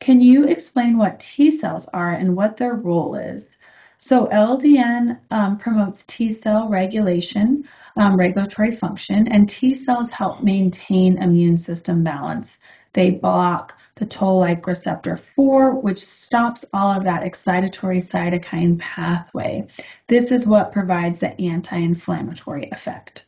Can you explain what T cells are and what their role is? So LDN promotes T cell regulation, regulatory function, and T cells help maintain immune system balance. They block the toll-like receptor 4, which stops all of that excitatory cytokine pathway. This is what provides the anti-inflammatory effect.